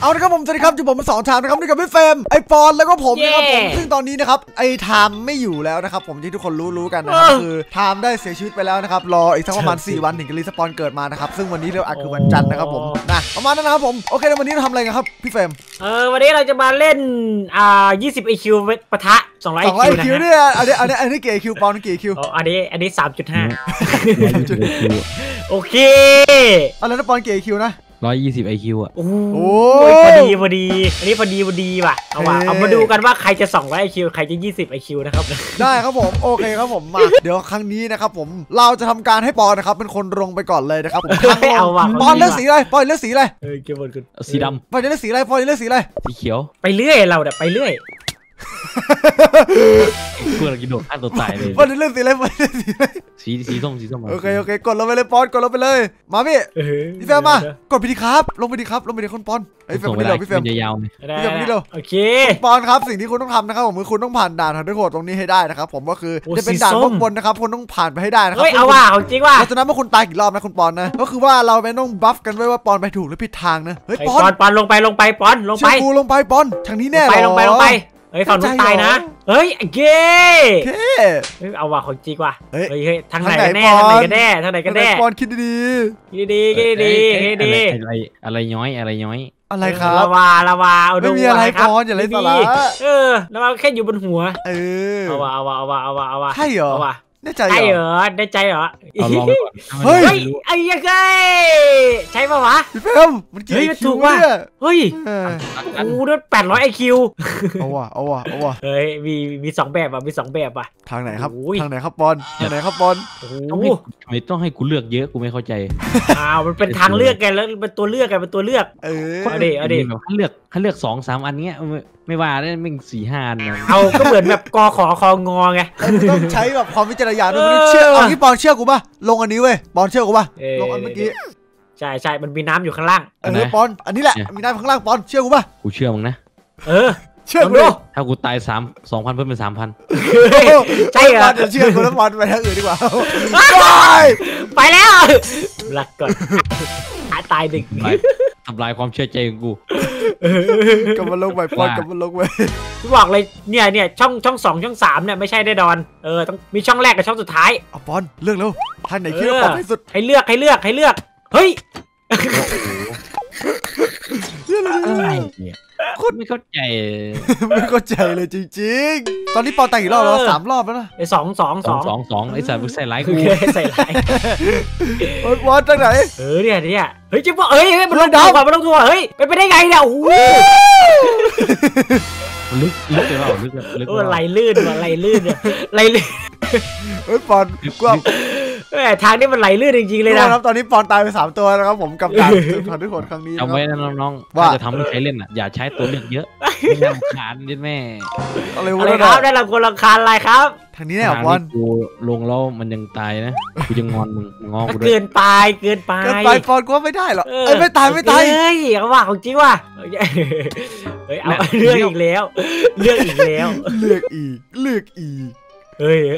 เอาละครับผมสวัสดีครับจุ๊บผมมาสองทางนะครับนี่กับพี่เฟรมไอปอนแล้วก็ผมนะครับผมซึ่งตอนนี้นะครับไอไทม์ไม่อยู่แล้วนะครับผมที่ทุกคนรู้กันนะครับคือไทม์ได้เสียชีวิตไปแล้วนะครับรออีกสักประมาณ4 วันถึงจะรีสปอนเกิดมานะครับซึ่งวันนี้เราอัดคือวันจันทร์นะครับผมนะประมาณนั้นนะครับผมโอเคแล้ววันนี้เราทำอะไรกันครับพี่เฟรมวันนี้เราจะมาเล่น20 IQ ปะทะ200 IQ เนี่ยอันนี้เกย์ IQ ปอนกี่ IQ อันนี้ 3.5 โอเคเอาแล้วปอนเกย์ IQ นะ120 IQ อ่ะโอ้ยพอดีอันนี้พอดีว่ะเอาว่ะเอามาดูกันว่าใครจะ200 IQ ใครจะ20 IQ นะครับได้ครับผมโอเคครับผมมาเดี๋ยวครั้งนี้นะครับผมเราจะทำการให้ปอนนะครับเป็นคนลงไปก่อนเลยนะครับปอนเลือกสีอะไรปอนเลือกสีอะไรเก็บบนสีดำปอนเลือกสีอะไรปอนเลือกสีอะไรสีเขียวไปเรื่อยเราเนี่ยไปเรื่อยกูเรากินโดดข้ามตัวตายเลยปอนเลือกสีอะไรปอนเลือกสีอะไรสีส้มโอเคกดลงไปเลยปอนกดลงไปเลยมาพี่พี่เฟรมมากดไปดีครับลงไปดีครับลงไปดีคนปอนไอ้เฟรมนี่เราพี่เฟรมยาวๆพี่เฟรมนี่เราโอเคปอนครับสิ่งที่คุณต้องทำนะครับผมคือคุณต้องผ่านด่านหาด้วยโหดตรงนี้ให้ได้นะครับผมก็คือจะเป็นด่านข้างบนนะครับคุณต้องผ่านไปให้ได้นะครับเฮ้ยเอาว่ะจริงว่ะเพราะฉะนั้นเมื่อคุณตายกี่รอบนะคุณปอนนะก็คือว่าเราไม่ต้องบัฟกันไว้ว่าปอนไปถูกหรือผิดทางนะเฮ้ยปอนลงไปปอนลงไปกูลงไปปอนทางนี้แน่ลงไปเฮ้ยฝั่งนู้นตายนะเฮ้ยเก๋เอาว่ะของจริงว่ะเฮ้ยทางไหนกันแน่ทางไหนกันแน่ปอนคิดดีอะไรย้อยอะไรครับละวาไม่มีอะไรปอนอย่าเล่นสาระละวาแค่อยู่บนหัวเอาว่ะใช่เหรอได้ใจเหรอเฮ้ยไอ้ยังไงใช่ป่าววะพี่เฟรมมันกี่ไอคิวเนี่ยเฮ้ยกูได้800 IQ เอาว่ะเฮ้ยมี2 แบบอ่ะทางไหนครับปอนต้องให้กูเลือกเยอะกูไม่เข้าใจมันเป็นทางเลือกไงแล้วเป็นตัวเลือกเอาดิให้เลือก2-3 อันเนี้ยไม่ว่าได้เป็น4-5 อันเอาก็เหมือนแบบกขคงไงต้องใช้แบบความวิจารณญาณด้วยเชื่อเอาที่ปอนเชื่อกูป่ะลงอันนี้เว้ยปอนเชื่อกูป่ะลงอันเมื่อกี้ใช่มันมีน้ำอยู่ข้างล่างอันนี้ปอนอันนี้แหละมีน้ำข้างล่างปอนเชื่อกูป่ะกูเชื่อมึงนะเชื่อกูถ้ากูตาย2,000เพิ่มเป็น3,000ใช่เหรอเชื่อกูแล้วปอนไปทางอื่นดีกว่าไปแล้วรักก่อนตายดึกทำลายความเชื่อใจของกูกำมันลงไปปอนกำมันลงไปบอกเลยเนี่ยช่อง 2ช่อง 3เนี่ยไม่ใช่ได้ดอนต้องมีช่องแรกกับช่องสุดท้ายเอาปอนเลือกแล้วท่านไหนคิดว่าปอนที่สุดให้เลือกเฮ้ยคนไม่เข้าใจเลยจริงๆตอนนี้ปอนตายกี่รอบแล้ว3 รอบแล้วนะไอ้สองไอ้สารมึงใส่ไลค์กูปอนตั้งไหนเนี่ยเฮ้ยจิ๊บว่ามันลงดาวมันลงทัวร์เฮ้ยไปได้ไงเนี่ยโอ้โหลึกเลยว่าลึกไหลลื่นเนี่ยเฮ้ยปอนกว้างทางนี้มันไหลลื่นจริงๆเลยนะครับตอนนี้ปอนตายไป3 ตัวนะครับผมกับการสืบพันธุ์ด้วยคนครั้งนี้เอาไว้นะน้องๆว่าจะทำให้ใช้เล่นอ่ะอย่าใช้ตัวเลือกเยอะไม่รำคาญนิดแม่อะไรครับได้รับคนรำคาญอะไรครับทางนี้เนี่ยบอลกูลงแล้วมันยังตายนะกูยังงอนมึงงอกูด้วยเกินไปปอนกูไม่ได้หรอกไม่ตายเฮ้ยเอาว่ะของจริงว่ะเอาเลือกอีกแล้วเฮ้ย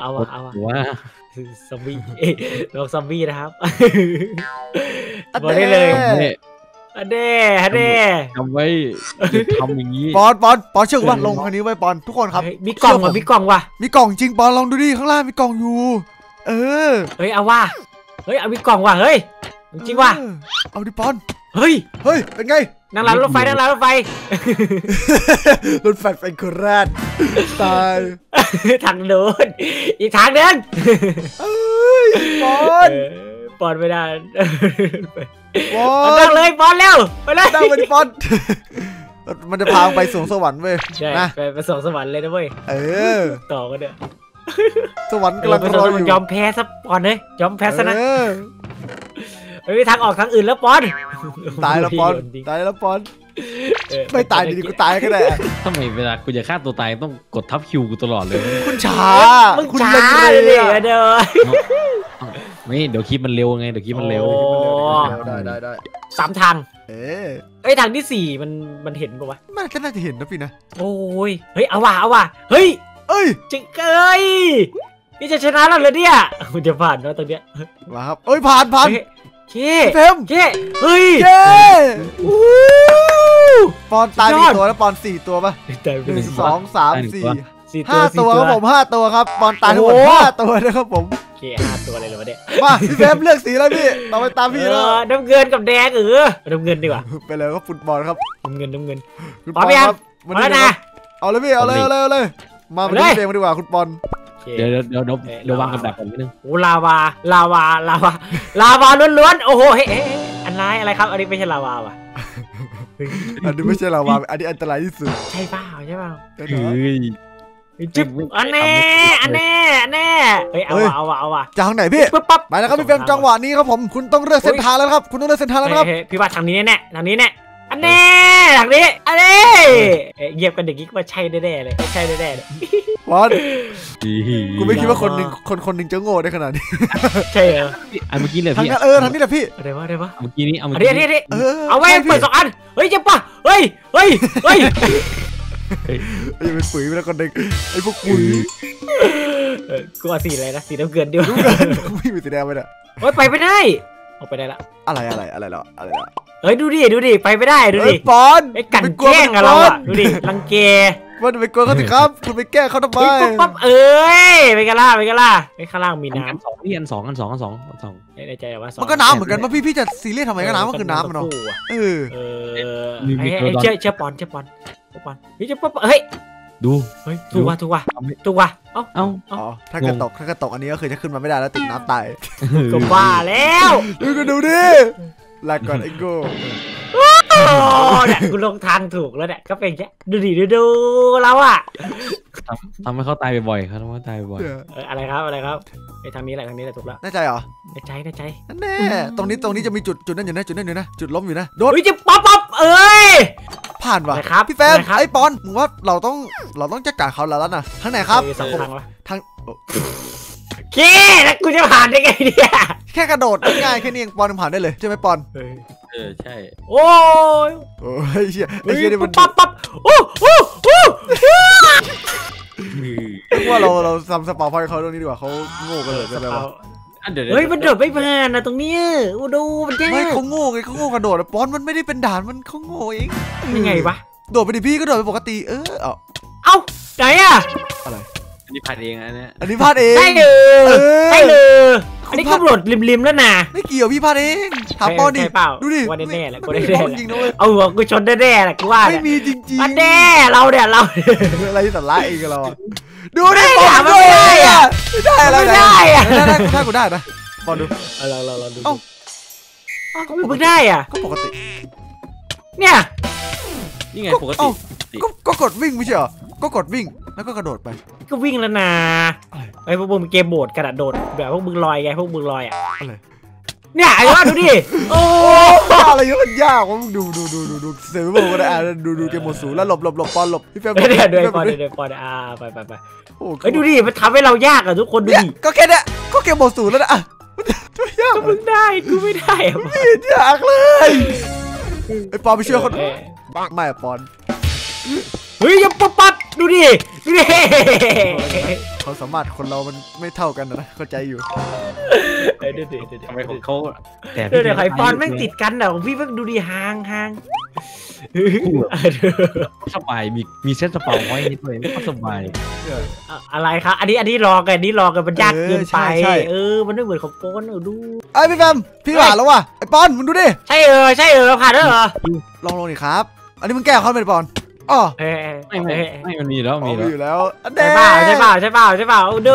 เอาว่ะซอมบี้ลองซอมบี้นะครับบอกได้เลยอันเด้ทำไว้ทำอย่างนี้ปอนเชื่อว่าลงคันนี้ไว้ปอนทุกคนครับมีกล่องว่ะมีกล่องจริงปอนลองดูดิข้างล่างมีกล่องอยู่เอามีกล่องว่ะเฮ้ยจริงว่ะเอาดิปอนเฮ้ยเป็นไงนั่งรถไฟรถไฟเป็นโคราชตายทางโน้นอีกทางเดินปอนไม่ได้นั่งเลยปอนเร็วไปเลยนั่งเป็นปอนมันจะพาไปสวงสวรรค์เว้ยใช่ไปสวงสวรรค์เลยนะเว้ยต่อกันเด้อสวรรค์กำลังรออยู่ยอมแพ้ซะปอนเลยยอมแพ้ซะนะไม่มีทางออกทางอื่นแล้วปอนตายแล้วปอนไม่ตายดีกูตายก็ได้ทำไมเวลากูจะฆ่าตัวตายต้องกดทับคิวกูตลอดเลยคุณช้าเลยนี่เดี๋ยวคลิปมันเร็วไงได้3 ทางไอทางที่4มันเห็นป่าววะมันก็น่าจะเห็นนะพี่นะโอ้ยเอาว่ะเฮ้ยจิงเกยนี่จะชนะแล้วเลยเนี่ยมันจะผ่านนะตรงเนี้ยว้าครับผ่านเฟรมเฮ้ย ปอนตายกี่ตัวแล้วปอน4ตัวป่ะ1 2 3 4 5 ตัวครับผม5 ตัวครับปอนตายทั้งหมด5 ตัวนะครับผมโอเค5 ตัวเลยเหรอวะเนี่ยมาพี่เซฟเลือกสีแล้วพี่เราไปตามพี่แล้วน้ำเงินกับแดงน้ำเงินดีกว่าไปเลยก็ฟุตบอลครับน้ำเงินพร้อมยังมาแล้วนะเอาเลยพี่เอาเลยมาเป็นเกมดีกว่าคุณปอนเดี๋ยววางกับดักกันนิดนึงโอ้ลาวาล้วนๆโอ้โหอะไรครับอันนี้ไม่ใช่ลาวาว่ะอันนี้ไม่ใช่ลาวาอันนี้อันตรายที่สุดใช่เปล่าอันแน่เอาว่ะจะทางไหนพี่ปั๊บไปแล้วครับพี่เฟรมจังหวะนี้ครับผมคุณต้องเลือกเส้นทางแล้วครับพี่ว่าทางนี้แน่ทางนี้แน่อันนี้เหยียบกันเด็กกิ๊กว่าใช่แน่ๆเลยบอสกูไม่คิดว่าคนหนึ่งจะโง่ได้ขนาดนี้ใช่เหรออันเมื่อกี้เลยพี่ทางนี้แหละพี่อะไรวะเมื่อกี้นี้อันนี้เอาไว้เปิด2 อันเฮ้ยเจ็บปะเฮ้ยอย่าไปปุ๋ยไปแล้วคนหนึ่งไอ้พวกปุ๋ยกูเอาสีอะไรนะสีน้ำเกินดีวะไม่มีสีแดงไปนะโอ๊ยไปได้ออกไปได้ละอะไรละเฮ้ยดูดิไปไม่ได้ดูดิปอนไอ้กันแกล้งเราอะดูดิรังเกว่าไปกลัวเขาสิครับคุณไปแก้เขาทำไมปั๊บไปกันล่ะข้างล่างมีน้ำ2 อันในใจว่า2มันก็น้ำเหมือนกันว่าพี่จะซีเรียสทำไมก็น้ำก็คือน้ำเนาะเชื่อปอนเฮ้ยดูถูกว่ะเอ้าถ้าเกิดตกอันนี้ก็คือจะขึ้นมาไม่ได้แล้วติดน้ำตายก็บ้าแล้วดูดิลากก่อนไอ้โก้เนี่ยกูลงทางถูกแล้วเนี่ยก็เป็นแค่ดูแล้วอ่ะทำให้เขาตายบ่อยเขาทำให้ตายบ่อยอะไรครับไอ้ทางนี้แหละถูกแล้วแน่ใจแน่ตรงนี้จะมีจุดนั่นอยู่นะจุดล้มอยู่นะโดนวิ่งปั๊บผ่านว่ะพี่แฟนไอ้ปอนมึงว่าเราต้องจัดการเขาแล้วนะทางไหนครับทางเก้แล้วกูจะผ่านได้ไงเนี่ยแค่กระโดดง่ายแค่นี้เองปอนผ่านได้เลยใช่ไหมปอนใช่โอ้ยไอ้เชี่ยนี่มันปั๊บว่าเราทำสปาร์พอยเขาตรงนี้ดีกว่าเขาโง่กันเลยกันแล้วเฮ้ยมันโดดไม่ผ่านนะตรงนี้ดูมันแย่ไม่เขาโง่ไงเขาโง่กระโดดปอนมันไม่ได้เป็นด่านมันเขาโง่เองยังไงวะโดดไปดิพี่ก็โดดไปปกติเอ้าไหนอะอะไรอันนี้พลาดเองนะเนี่ยอันนี้พลาดเองได้เลยอันนี้ก็โดดริมๆแล้วนะไม่เกี่ยวพี่พลาดเองถามปอนดิดูดิว่าแน่ๆแหละเอาหัวกูชนแน่ๆแหละกูว่าไม่มีจริงๆมันแน่เราอะไรที่ตัดไล่กันเราดูดิปอนไม่ได้อะถ้ากูได้นะปอนดูเราดูเอ้าก็ไม่ได้อะก็ปกติเนี่ยนี่ไงปกติก็กดวิ่งไม่ใช่เหรอก็กดวิ่งแล้วก็กระโดดไปก็วิ่งแล้วนะไอ้พวกมึงเกมโบดกระโดดแบบพวกมึงลอยไงพวกมึงลอยอ่ะเนี่ยไอ้ว่าดูดิโอ้อะไรเยอะมันยากว่ามึงดูเสือพวกมันอ่ะดูเกมโบดสูงแล้วหลบปอนหลบพี่เฟรมเดี๋ยวปอนไปโอ้ยดูดิมันทำให้เรายากอ่ะทุกคนดูดิก็แค่เนี้ยก็เกมโบดสูงแล้วนะก็มึงได้กูไม่ได้อ่ะยากเลยไอ้ปอนไปเชื่อคนบ้าไม่ปอนเฮ้ยอย่าปัดดูดิเขาสามารถคนเรามันไม่เท่ากันนะเข้าใจอยู่เดี๋ยวทำไมของเขาแต่ไข่ปอนแม่งติดกันเดี๋ยวพี่แม่งดูดิห่างสบายมีเส้นสปายไว้นิดหน่อยก็สบายอะไรครับอันนี้รอกันมันยากเกินไปมันไม่เหมือนของปอนดูไอ้พี่แฟมพี่หวานแล้วว่ะไอ้ปอนมึงดูดิใช่ผ่านแล้วเหรอลองดิครับอันนี้มึงแก้เขาเป็นปอนอ๋อไม่มันมีแล้วใช่เปล่าดู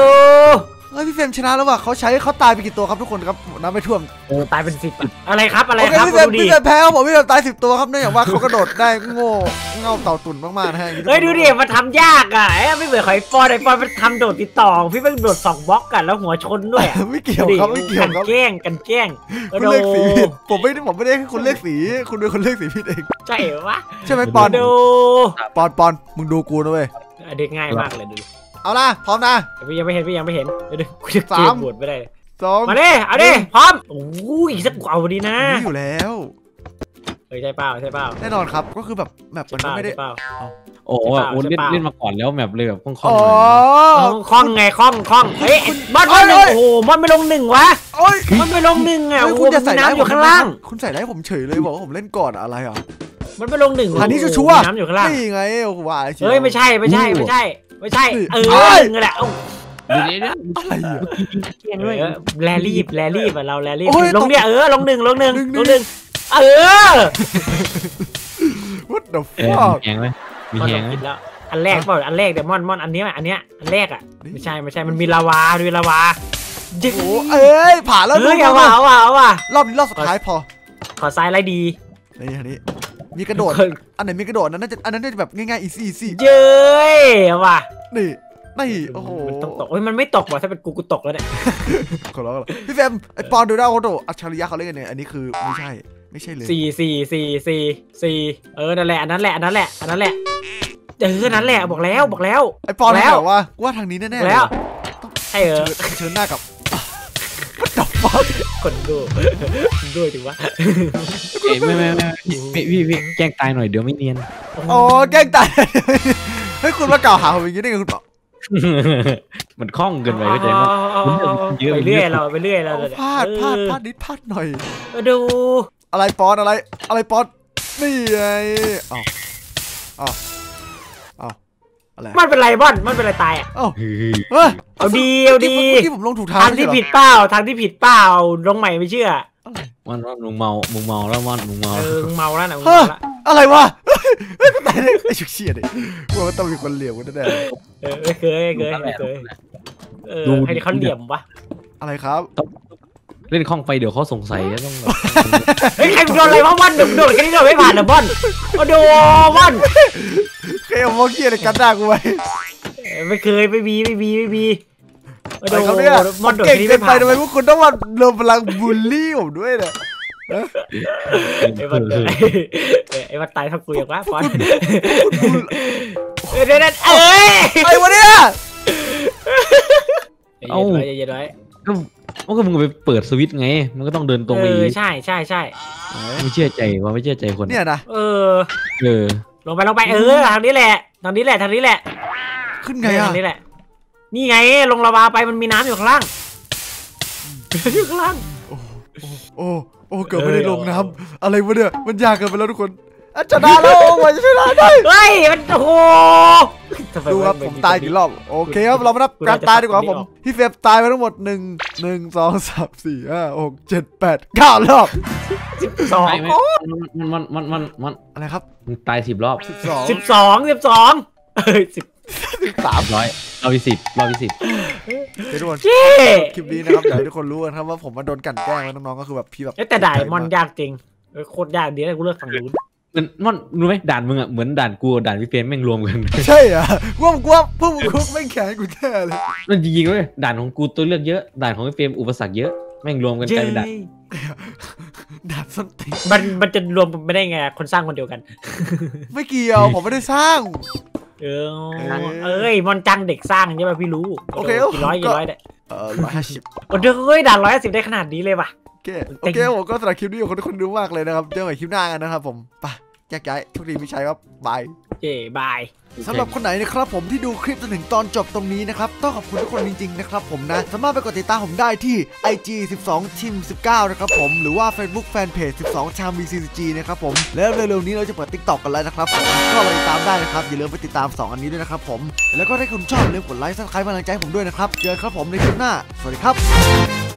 เฮ้ยพี่เฟรมชนะแล้วว่ะเขาใช้เขาตายไปกี่ตัวครับทุกคนครับน้ำไม่ท่วมตายเป็น10อะไรครับพี่เฟรมแพ้ผมพี่เฟรมตาย10 ตัวครับเนื่องจากว่าเขากระโดดได้โง่เงาเต่าตุ่นมากๆนะฮะเฮ้ยดูดิมันทำยากอ่ะไม่เหมือนไอ้ฟอนมันทำโดดติดต่อพี่เฟรมโดด2 บล็อกกันแล้วหัวชนด้วยไม่เกี่ยวกันแกล้งคุณเลือกสีผมไม่ได้คุณเลือกสีคุณดูคนเลือกสีผิดเองใช่เหรอวะใช่ไหมปอนมึงดูกูนะเว้ยเด็กง่ายมากเลยดูเอาล่ะพร้อมนะพี่ยังไม่เห็นเดี๋ยวกูจะเกมบวชไม่ได้2มาดิเอาดิพร้อมโอ้ยสักกว่าวันนี้นะนี่อยู่แล้วใช่เปล่าแน่นอนครับก็คือแบบมันไม่ได้โอ้โหเล่นมาก่อนแล้วแบบเลยแบบคล่องเฮ้ยบอลโอ้โหมันไม่ลง1วะมันไม่ลง1อ่ะคุณจะใส่น้ำอยู่ข้างล่างคุณใส่ได้ผมเฉยเลยบอกว่าผมเล่นก่อนอะไรอ่ะ มันไปลงหนึ่งอันนี้ชัวร์น้ำอยู่ข้างล่างนี่ไงโอ้โหว่าเฮ้ยไม่ใช่เออเงี้ยแหละแลรีบเราแลรีบลงเนี่ยลงหนึ่งwhat the fuck มีแหงแล้วอันแรกเปล่าอันแรกเดี๋ยวมอนอันนี้อันแรกอ่ะไม่ใช่มันมีลาวาด้วยลาวาโอ้โหเอ้ยผ่านแล้วด้วยว่ะรอบนี้รอบสุดท้ายพอขอซ้ายไรดีนี่มีกระโดดอันไหนมีกระโดดนั้นน่าจะอันนั้นน่าจะแบบง่ายๆeasyเย้ว่ะนี่โอ้โหมันต้องตกเฮ้ยมันไม่ตกว่ะถ้าเป็นกูตกแล้วเนี่ยขอร้องหรอพี่แฟมไอปอนดูได้เขาโดดอัจฉริยะเขาเล่นกันเนี่ยอันนี้คือไม่ใช่เลยสี่นั่นแหละบอกแล้วไอปอนแล้วว่าทางนี้แน่ๆแล้วใช่เชิญหน้ากับจับปอนคนดูด้วยถึงว่าไม่พี่แกล้งตายหน่อยเดี๋ยวไม่เนียนอ๋อแกล้งตายให้คุณมากล่าวหาผมอย่างนี้ได้ไงคุณปอมันคล่องเกินไปเข้าใจไหมไปเรื่อยเราพลาดนิดพลาดหน่อยดูอะไรปอนอะไรปอนนี่ไงอ้าวมันเป็นไรบ้านมันเป็นไรตายอ่ะเอาดีที่ผมลงถูกทางที่ผิดเป้าทางที่ผิดเป้าลงใหม่ไม่เชื่อมันว่ามึงเมาแล้วมันมึงเมาแล้วนะอะไรวะแต่ไอ้ชุกเชี่ยดิว่าต้องมีคนเหลี่ยมกันแน่เคยดูให้เขาเหลี่ยมปะอะไรครับเล่นคล่องไปเดี๋ยวเขาสงสัยต้องแบบเฮ้ยใครโดนอะไรวะวันโดนแค่นี้เราไม่ผ่านนะบอนมาดูบอนใครเอาโมกี้อะไรกันด่ากูไว้ไม่เคยไม่มีมาดูเขาเนี่ยมันเก่งเกินไปทำไมพวกคุณต้องมาลงพลังบูลลี่ผมด้วยเนี่ยไอ้วันตายทักกูอย่างว่าบอนเฮ้ยวันเนี้ยเอาเย็นไว้มันก็มึงไปเปิดสวิตช์ไงมันก็ต้องเดินตรงไปใช่ไม่เชื่อใจคนเนี่ยนะเออลงไปทางนี้แหละขึ้นไงอ่ะนี่ไงลงลาวาไปมันมีน้ำอยู่ข้างล่างโอ้เกือบไม่ได้ลงน้ำอะไรวะเนี่ยมันยากเกินไปแล้วทุกคนอาจารย์นาแล้วมันจะชนะได้เฮ้ยมันโหดูครับผมตายกี่รอบโอเคครับเรามานับการตายดีกว่าผมพี่เฟฟตายไปทั้งหมด1 2 3 4 5 6 7 8 9รอบ12มันอะไรครับตาย10รอบ12 13รอบที่ 10ทุกคนคลิปนี้นะครับอยากให้ทุกคนรู้กันครับว่าผมมาโดนกันแกล้งน้องๆก็คือแบบพี่แบบแต่ด่ามอนยากจริงโคตรยากดีเลยกูเลือกฝั่งนู้นมันนั่นรู้ไหมด่านมึงอ่ะเหมือนด่านกูด่านพี่เฟนแม่งรวมกันใช่อ่ะกลัวพวกมึงคุกแม่งแข่งกูแท้เลยมันจริงๆเลยด่านของกูตัวเลือกเยอะด่านของพี่เฟนอุปสรรคเยอะแม่งรวมกันกลายเป็นด่านส้นตีนมันจะรวมไม่ได้ไงคนสร้างคนเดียวกันไม่เกี่ยวผมไม่ได้สร้างเอ้ยมอนจังเด็กสร้างใช่ป่ะพี่รู้โอเคกี่ร้อยเนี่ย150ด่าน150ได้ขนาดนี้เลยป่ะโอเคผมก็สำหรับคลิปนี้คนทุกคนดูมากเลยนะครับเจอกันคลิปหน้ากันนะครับผมไปแยกย้ายโชคดีมีชัยครับบายบายสำหรับคนไหนนะครับผมที่ดูคลิปจนถึงตอนจบตรงนี้นะครับต้องขอบคุณทุกคนจริงๆนะครับผมนะสามารถไปกดติดตามผมได้ที่ IG 12 Team 19นะครับผมหรือว่า Facebook Fanpage 12 Charm VCG นะครับผมแล้วเร็วๆนี้เราจะเปิด TikTok กันแล้วนะครับก็ไปตามได้นะครับอย่าลืมไปติดตาม2อันนี้ด้วยนะครับผมแล้วก็ถ้าคุณชอบอย่าลืมกดไลค์ซับสไครป์กำลังใจผมด้วยนะครับเจอกันครับผมในคลิปหน้าสวัสดีครับ